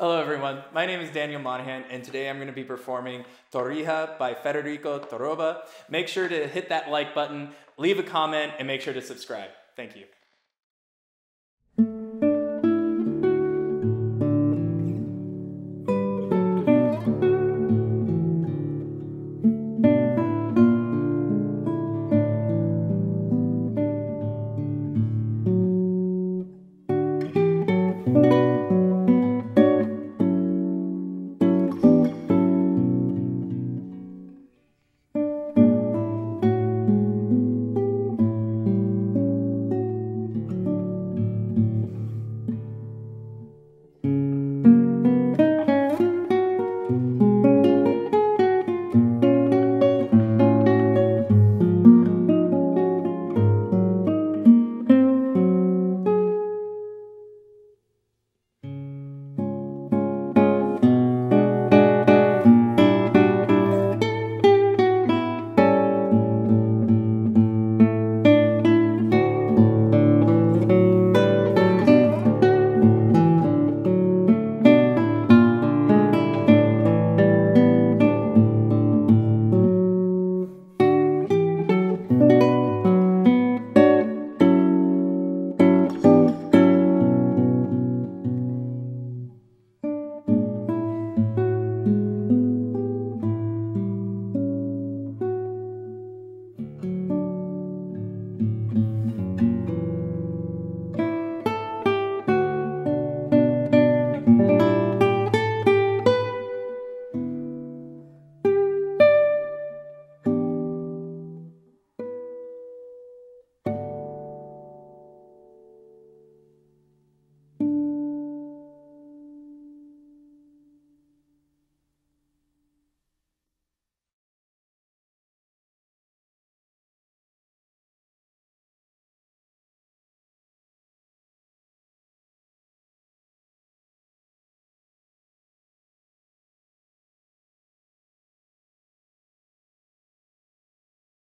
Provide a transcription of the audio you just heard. Hello everyone, my name is Daniel Monaghan and today I'm going to be performing Torija by Federico Torroba. Make sure to hit that like button, leave a comment, and make sure to subscribe. Thank you.